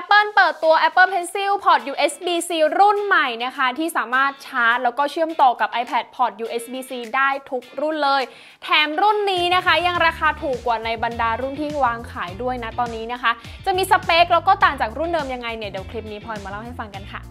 Apple เปิดตัว Apple Pencil Port USB-C รุ่นใหม่นะคะที่สามารถชาร์จแล้วก็เชื่อมต่อกับ iPad Port USB-C ได้ทุกรุ่นเลยแถมรุ่นนี้นะคะยังราคาถูกกว่าในบรรดารุ่นที่วางขายด้วยนะตอนนี้นะคะจะมีสเปคแล้วก็ต่างจากรุ่นเดิมยังไงเนี่ยเดี๋ยวคลิปนี้พลอยมาเล่าให้ฟังกันค่ะ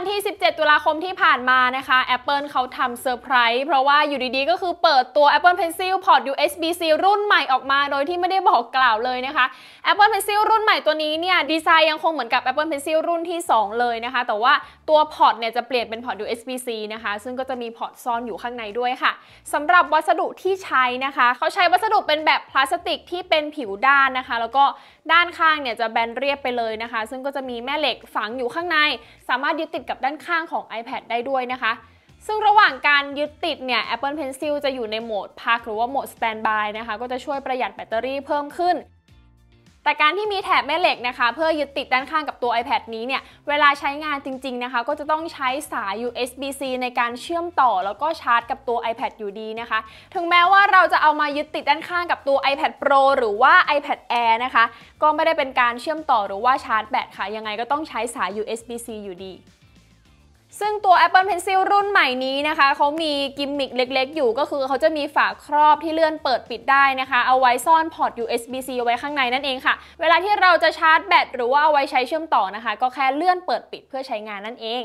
วันที่17ตุลาคมที่ผ่านมานะคะ Apple เขาทำเซอร์ไพรส์เพราะว่าอยู่ดีๆก็คือเปิดตัว Apple Pencil Port USB-C รุ่นใหม่ออกมาโดยที่ไม่ได้บอกกล่าวเลยนะคะ Apple Pencil รุ่นใหม่ตัวนี้เนี่ยดีไซน์ยังคงเหมือนกับ Apple Pencil รุ่นที่2เลยนะคะแต่ว่าตัวพอร์ตเนี่ยจะเปลี่ยนเป็นพอร์ต USB-C นะคะซึ่งก็จะมีพอร์ตซ่อนอยู่ข้างในด้วยค่ะสำหรับวัสดุที่ใช้นะคะเขาใช้วัสดุเป็นแบบพลาสติกที่เป็นผิวด้านนะคะแล้วก็ด้านข้างเนี่ยจะแบนเรียบไปเลยนะคะซึ่งก็จะมีแม่เหล็กฝังอยู่ข้างในสามารถยึดติดกับด้านข้างของ iPad ได้ด้วยนะคะซึ่งระหว่างการยึดติดเนี่ย Apple Pencil จะอยู่ในโหมดพักหรือว่าโหมด Standby นะคะก็จะช่วยประหยัดแบตเตอรี่เพิ่มขึ้นแต่การที่มีแถบแม่เหล็กนะคะเพื่อยึดติดด้านข้างกับตัว iPad นี้เนี่ยเวลาใช้งานจริงๆนะคะก็จะต้องใช้สาย USB-C ในการเชื่อมต่อแล้วก็ชาร์จกับตัว iPad อยู่ดีนะคะถึงแม้ว่าเราจะเอามายึดติดด้านข้างกับตัว iPad Pro หรือว่า iPad Air นะคะก็ไม่ได้เป็นการเชื่อมต่อหรือว่าชาร์จแบตค่ะยังไงก็ต้องใช้สาย USB-C อยู่ดีซึ่งตัว Apple Pencil รุ่นใหม่นี้นะคะเขามีกิมมิคเล็กๆอยู่ก็คือเขาจะมีฝาครอบที่เลื่อนเปิดปิดได้นะคะเอาไว้ซ่อนพอร์ต USB-C ไว้ข้างในนั่นเองค่ะเวลาที่เราจะชาร์จแบตหรือว่าเอาไว้ใช้เชื่อมต่อนะคะก็แค่เลื่อนเปิดปิดเพื่อใช้งานนั่นเอง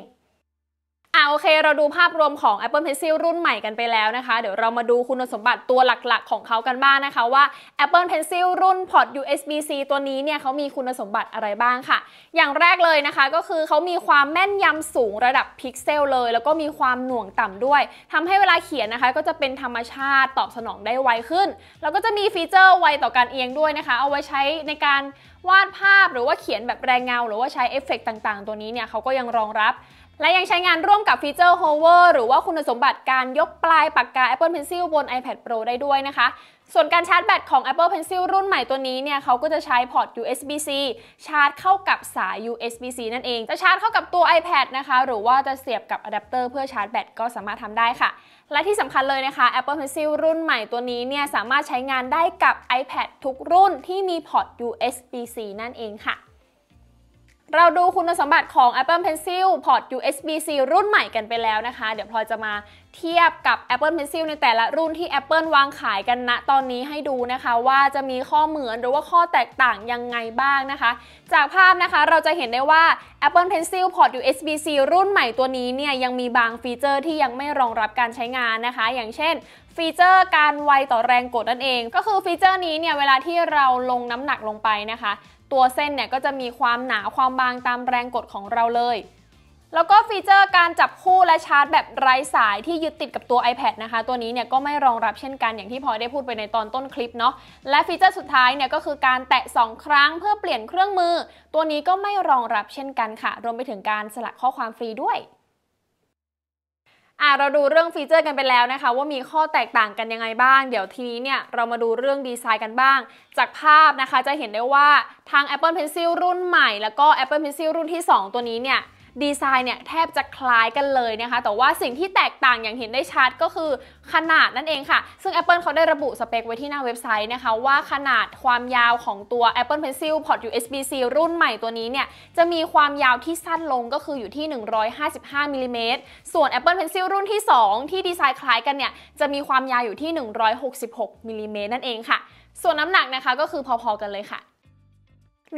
โอเคเราดูภาพรวมของ Apple Pencil รุ่นใหม่กันไปแล้วนะคะเดี๋ยวเรามาดูคุณสมบัติตัวหลักๆของเขากันบ้างนะคะว่า Apple Pencil รุ่น Port USB-C ตัวนี้เนี่ยเขามีคุณสมบัติอะไรบ้างค่ะอย่างแรกเลยนะคะก็คือเขามีความแม่นยำสูงระดับพิกเซลเลยแล้วก็มีความหน่วงต่ำด้วยทำให้เวลาเขียนนะคะก็จะเป็นธรรมชาติตอบสนองได้ไวขึ้นแล้วก็จะมีฟีเจอร์ไวต่อการเอียงด้วยนะคะเอาไว้ใช้ในการวาดภาพหรือว่าเขียนแบบแรงเงาหรือว่าใช้เอฟเฟกต์ต่างๆตัวนี้เนี่ยเขาก็ยังรองรับและยังใช้งานร่วมกับฟีเจอร์ Hover หรือว่าคุณสมบัติการยกปลายปากกา Apple Pencil บน iPad Pro ได้ด้วยนะคะส่วนการชาร์จแบตของ Apple Pencil รุ่นใหม่ตัวนี้เนี่ยเขาก็จะใช้พอร์ต USB-C ชาร์จเข้ากับสาย USB-C นั่นเองจะชาร์จเข้ากับตัว iPad นะคะหรือว่าจะเสียบกับอะแดปเตอร์เพื่อชาร์จแบตก็สามารถทำได้ค่ะและที่สำคัญเลยนะคะ Apple Pencil รุ่นใหม่ตัวนี้เนี่ยสามารถใช้งานได้กับ iPad ทุกรุ่นที่มีพอร์ต USB-C นั่นเองค่ะเราดูคุณสมบัติของ Apple Pencil Port USB-C รุ่นใหม่กันไปแล้วนะคะเดี๋ยวพลอยจะมาเทียบกับ Apple Pencil ในแต่ละรุ่นที่ Apple วางขายกันณตอนนี้ให้ดูนะคะว่าจะมีข้อเหมือนหรือว่าข้อแตกต่างยังไงบ้างนะคะจากภาพนะคะเราจะเห็นได้ว่า Apple Pencil Port USB-C รุ่นใหม่ตัวนี้เนี่ยยังมีบางฟีเจอร์ที่ยังไม่รองรับการใช้งานนะคะอย่างเช่นฟีเจอร์การไวต่อแรงกดนั่นเองก็คือฟีเจอร์นี้เนี่ยเวลาที่เราลงน้ำหนักลงไปนะคะตัวเส้นเนี่ยก็จะมีความหนาความบางตามแรงกดของเราเลยแล้วก็ฟีเจอร์การจับคู่และชาร์จแบบไร้สายที่ยึดติดกับตัว iPad นะคะตัวนี้เนี่ยก็ไม่รองรับเช่นกันอย่างที่พลอยได้พูดไปในตอนต้นคลิปเนาะและฟีเจอร์สุดท้ายเนี่ยก็คือการแตะ2ครั้งเพื่อเปลี่ยนเครื่องมือตัวนี้ก็ไม่รองรับเช่นกันค่ะรวมไปถึงการสลักข้อความฟรีด้วยเราดูเรื่องฟีเจอร์กันไปแล้วนะคะว่ามีข้อแตกต่างกันยังไงบ้างเดี๋ยวทีนี้เนี่ยเรามาดูเรื่องดีไซน์กันบ้างจากภาพนะคะจะเห็นได้ว่าทาง Apple Pencil รุ่นใหม่แล้วก็ Apple Pencil รุ่นที่2ตัวนี้เนี่ยดีไซน์เนี่ยแทบจะคล้ายกันเลยนะคะแต่ว่าสิ่งที่แตกต่างอย่างเห็นได้ชัดก็คือขนาดนั่นเองค่ะซึ่ง Apple เขาได้ระบุสเปคไว้ที่หน้าเว็บไซต์นะคะว่าขนาดความยาวของตัว Apple Pencil Port USB-C รุ่นใหม่ตัวนี้เนี่ยจะมีความยาวที่สั้นลงก็คืออยู่ที่155 มม.ส่วน Apple Pencil รุ่นที่2ที่ดีไซน์คล้ายกันเนี่ยจะมีความยาวอยู่ที่166 มม.นั่นเองค่ะส่วนน้ำหนักนะคะก็คือพอๆกันเลยค่ะ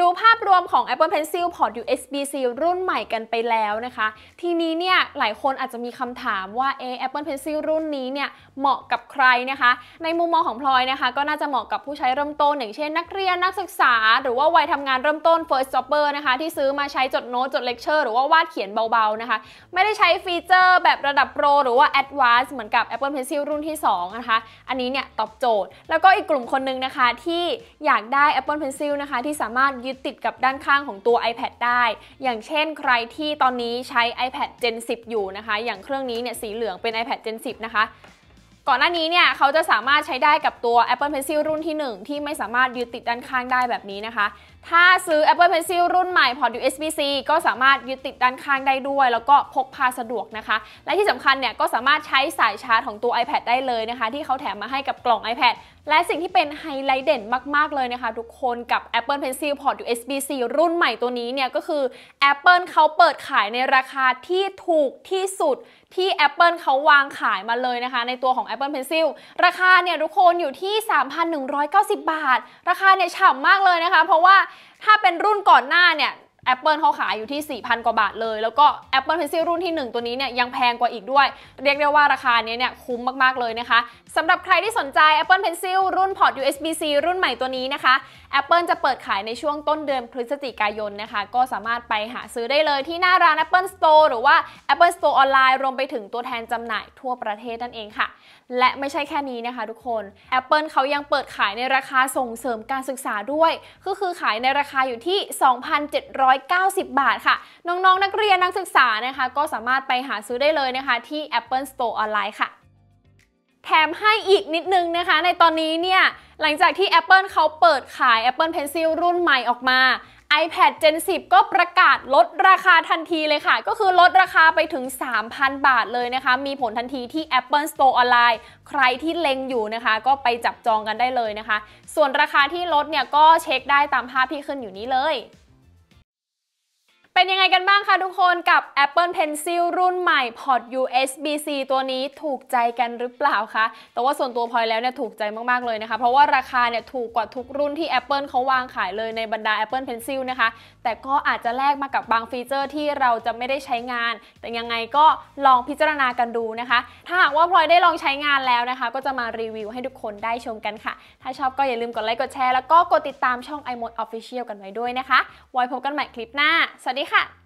ดูภาพรวมของ Apple Pencil Port USB-C รุ่นใหม่กันไปแล้วนะคะทีนี้เนี่ยหลายคนอาจจะมีคำถามว่าApple Pencil รุ่นนี้เนี่ยเหมาะกับใครนะคะในมุมมองของพลอยนะคะก็น่าจะเหมาะกับผู้ใช้เริ่มต้นอย่างเช่นนักเรียนนักศึกษาหรือว่าวัยทำงานเริ่มต้น First Jobber นะคะที่ซื้อมาใช้จดโน้ตจดเลคเชอร์หรือว่าวาดเขียนเบาๆนะคะไม่ได้ใช้ฟีเจอร์แบบระดับ Pro หรือว่า Advanced เหมือนกับ Apple Pencil รุ่นที่2นะคะอันนี้เนี่ยตอบโจทย์แล้วก็อีกกลุ่มคนนึงนะคะที่อยากได้ Apple Pencil นะคะที่สามารถยึดติดกับด้านข้างของตัว iPad ได้อย่างเช่นใครที่ตอนนี้ใช้ iPad Gen 10 อยู่นะคะอย่างเครื่องนี้เนี่ยสีเหลืองเป็น iPad Gen 10 นะคะ ก่อนหน้านี้เนี่ยเขาจะสามารถใช้ได้กับตัว Apple Pencil รุ่นที่1ที่ไม่สามารถยึดติดด้านข้างได้แบบนี้นะคะถ้าซื้อ Apple Pencil รุ่นใหม่พอร์ต USB-C ก็สามารถยึดติดด้านข้างได้ด้วยแล้วก็พกพาสะดวกนะคะและที่สำคัญเนี่ยก็สามารถใช้สายชาร์จของตัว iPad ได้เลยนะคะที่เขาแถมมาให้กับกล่อง iPad และสิ่งที่เป็นไฮไลท์เด่นมากๆเลยนะคะทุกคนกับ Apple Pencil Port USB-C รุ่นใหม่ตัวนี้เนี่ยก็คือ Apple เขาเปิดขายในราคาที่ถูกที่สุดที่ Apple เขาวางขายมาเลยนะคะในตัวของ Apple Pencil ราคาเนี่ยทุกคนอยู่ที่ 3,190 บาทราคาเนี่ยฉ่ำมากเลยนะคะเพราะว่าถ้าเป็นรุ่นก่อนหน้าเนี่ย Apple เขาขายอยู่ที่ 4,000 กว่าบาทเลยแล้วก็ Apple Pencil รุ่นที่1ตัวนี้เนี่ยยังแพงกว่าอีกด้วยเรียกได้ว่าราคานี้เนี่ยคุ้มมากๆเลยนะคะสำหรับใครที่สนใจ Apple Pencil รุ่น Port USB-C รุ่นใหม่ตัวนี้นะคะ Apple จะเปิดขายในช่วงต้นเดือนพฤศจิกายนนะคะก็สามารถไปหาซื้อได้เลยที่หน้าร้าน Apple Store หรือว่า Apple Store Online รวมไปถึงตัวแทนจำหน่ายทั่วประเทศนั่นเองค่ะและไม่ใช่แค่นี้นะคะทุกคน Apple เขายังเปิดขายในราคาส่งเสริมการศึกษาด้วยก็คือขายในราคาอยู่ที่ 2,790 บาทค่ะน้องๆนักเรียนนักศึกษานะคะก็สามารถไปหาซื้อได้เลยนะคะที่ Apple Store Online ค่ะแถมให้อีกนิดนึงนะคะในตอนนี้เนี่ยหลังจากที่ Apple เขาเปิดขาย Apple Pencil รุ่นใหม่ออกมา iPad Gen 10 ก็ประกาศลดราคาทันทีเลยค่ะก็คือลดราคาไปถึง 3,000 บาทเลยนะคะมีผลทันทีที่ Apple Store Online ใครที่เล็งอยู่นะคะก็ไปจับจองกันได้เลยนะคะส่วนราคาที่ลดเนี่ยก็เช็คได้ตามภาพที่ขึ้นอยู่นี้เลยเป็นยังไงกันบ้างคะทุกคนกับ Apple Pencil รุ่นใหม่พอร์ต USB-C ตัวนี้ถูกใจกันหรือเปล่าคะแต่ว่าส่วนตัวพลอยแล้วเนี่ยถูกใจมากๆเลยนะคะเพราะว่าราคาเนี่ยถูกกว่าทุกรุ่นที่ Apple เขาวางขายเลยในบรรดา Apple Pencil นะคะแต่ก็อาจจะแลกมากับบางฟีเจอร์ที่เราจะไม่ได้ใช้งานแต่ยังไงก็ลองพิจารณากันดูนะคะถ้าหากว่าพลอยได้ลองใช้งานแล้วนะคะก็จะมารีวิวให้ทุกคนได้ชมกันค่ะถ้าชอบก็อย่าลืมกดไลค์กดแชร์แล้วก็กดติดตามช่อง iMoD Official กันไว้ด้วยนะคะไว้พบกันใหม่คลิปหน้าสวัสดีค่ะ